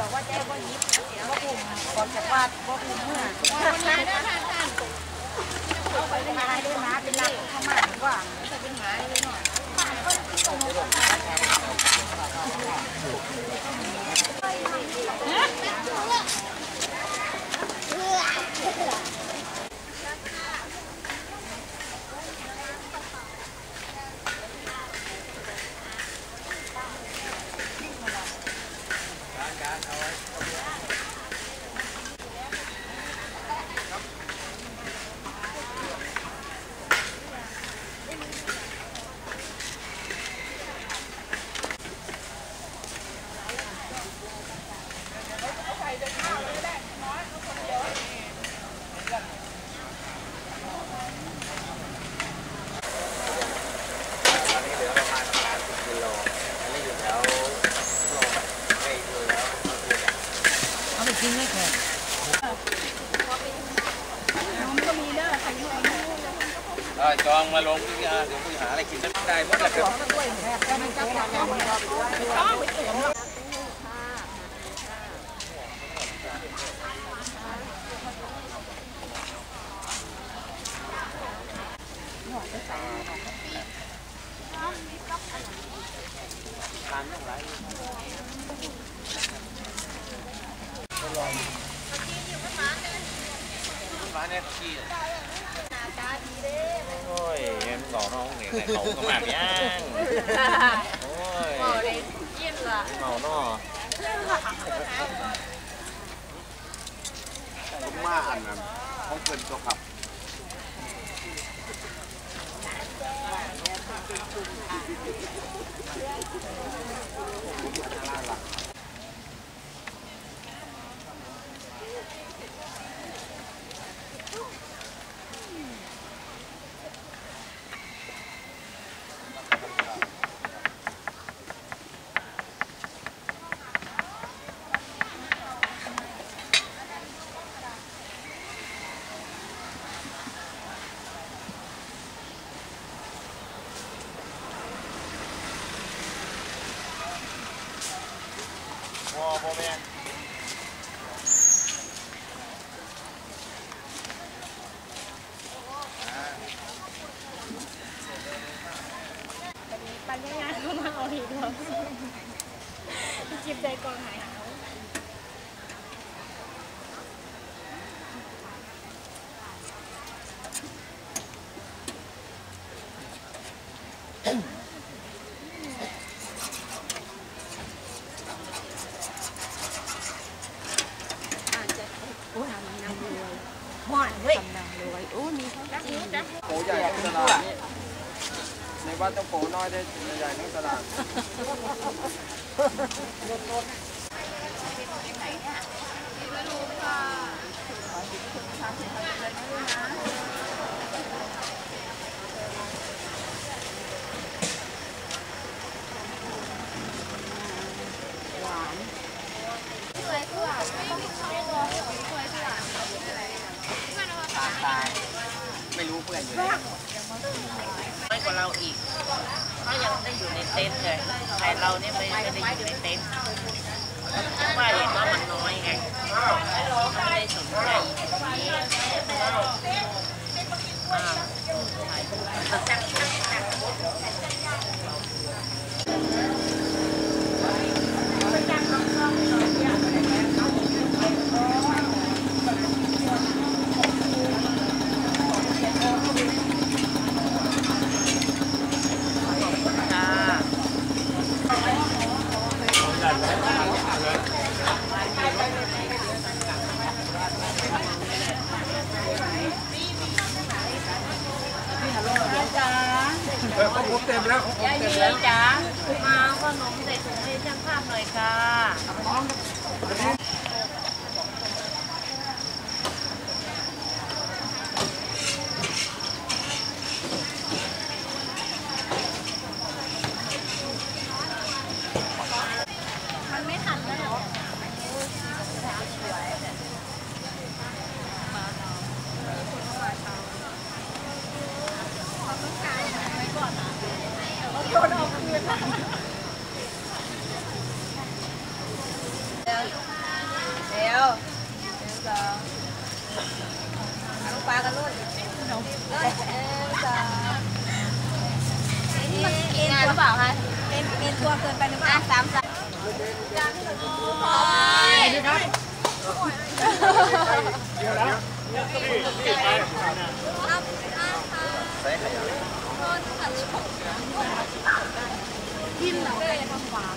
บอกว่าแจ้งว่ายิบเดี๋ยวว่าภูมิก่อนจะวาดว่าภูมิเมื่อมาได้มาได้มาเป็นหลักธรรมะหรือว่าเป็นหมาได้หน่อยหมาก็ตรงจองมาลงเดี๋ยวคุยหาอะไรกินได้หมดแหละครับร้านเนี่ยขี้โอ้ยมันหล่อน้องเนี่ยเขาก็มาย่างโอ้ยหล่อเลยเยี่ยมเลยหล่อน้อผมมาอันนั้นเขาเกินตัวครับพ่อแม่ปัญญาเข้ามาเอาอีกแล้วจิบใจกองหายหาวว่าต้องโผล่น้อยได้ใหญ่ๆทั้งตลาดไม่รู้เพื่อนอยู่ไม่กว่าเราอีกเขายังได้อยู่ในเต็นท์เลยแต่เราเนี่ยไม่ได้อยู่ในเต็นท์ว่าเห็นว่ามันน้อยไงไม่ได้สนใจย่าเยืนจ้ามาขนมใส่ถุงให้ช่างภาพหน่อยค่ะมันไม่ทันแล้วหรอ เอ็นตัวเปล่าคะเอ็นตัวเกินไปหรือเปล่า3โอ้ยเดี๋ยวนะกินเหรอทำหวาน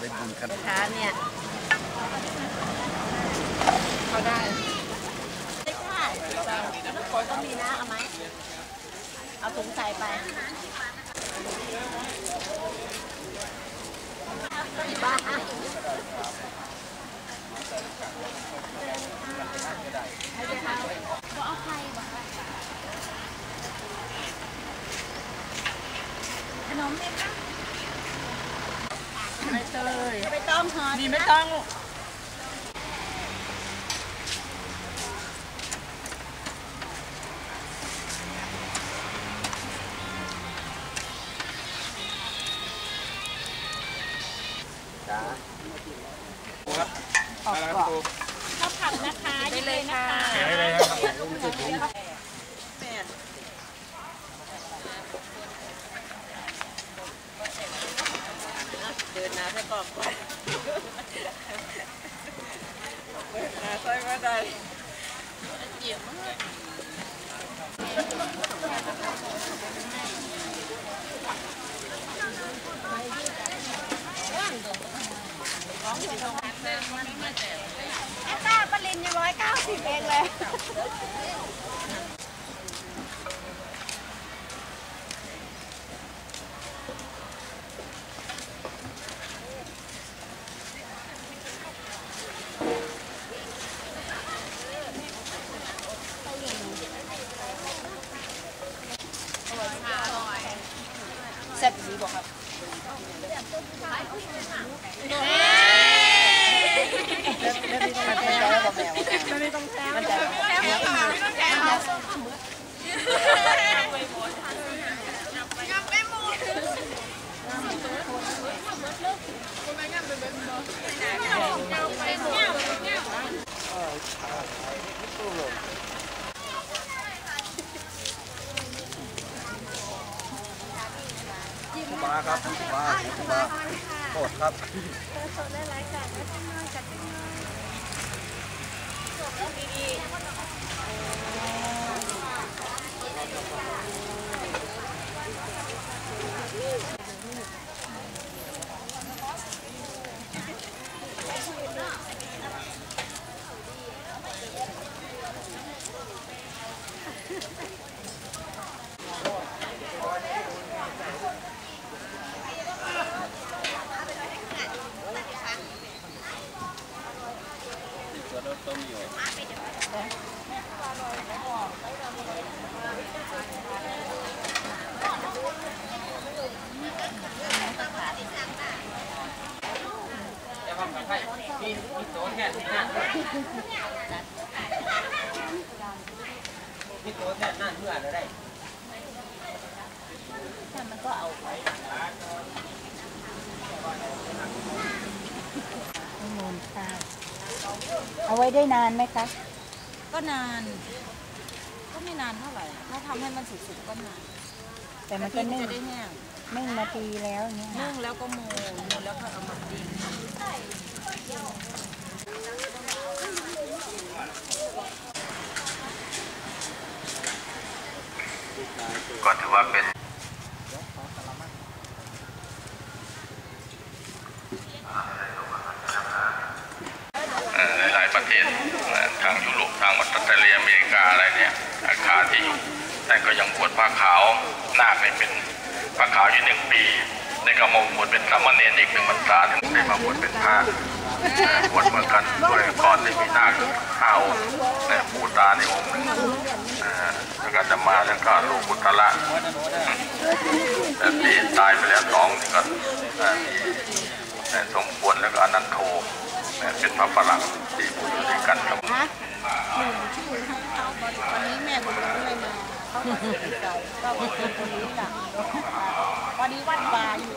ได้บุญกันค่ะเนี่ยเขาได้ได้ค่ะต้องมีนะเอาไหมเอาถุงใส่ไปบ้าเอาใครบ้าขนมเม็ดนะไม่เตยไม่ต้องหอมนี่ไม่ต้องข้าวผัดนะคะได้เลยนะคะได้เลยครับเดินนะใส่กรอบก่อนนะใส่ไม่ได้เจียมมากไอ้ตาปริญญา190เองเลยแซ่บดีบอกครับมาครับมาโคตรครับโคตรได้หลายจัดแล้วจัดน้อยจัดน้อยจบแล้วดีพี่โต๊ะแน่นั่นเพื่ออะไรได้แต่มันก็เอาไปเอาไว้ได้นานไหมคะก็นานก็ไม่นานเท่าไหร่ถ้าทำให้มันสุกๆก็นานแต่มันก็นึ่งนาทีแล้วเนี่ยนึ่งแล้วก็โมแล้วก็เอามาปิ้งก็ถือว่าเป็นหลายประเทศทางยุโรปทางออสเตรเลียอเมริกาอะไรเนี่ยอาคารที่อยู่แต่ก็ยังบวชผ้าขาวนาคเป็นผ้าขาวอยู่1 ปีในกระหม่อมบวชเป็นสามเณรอีก1 พรรษาถึงได้มาบวชเป็นพระ ปวดเหมือนกันด้วยก้อนที่มีหน้าขาวในปูตาในองค์หนึ่งแล้วก็จะมาแล้วก็ลูกพุทธละแต่ที่ตายไปแล้วสองนี่ก็สมควรแล้วก็อนันโทเป็นพระฝรั่งที่พูดด้วยกันครับวันนี้แม่ผมด้วยมาเขาติดใจก็คนนี้จ้ะวันนี้วัดวาอยู่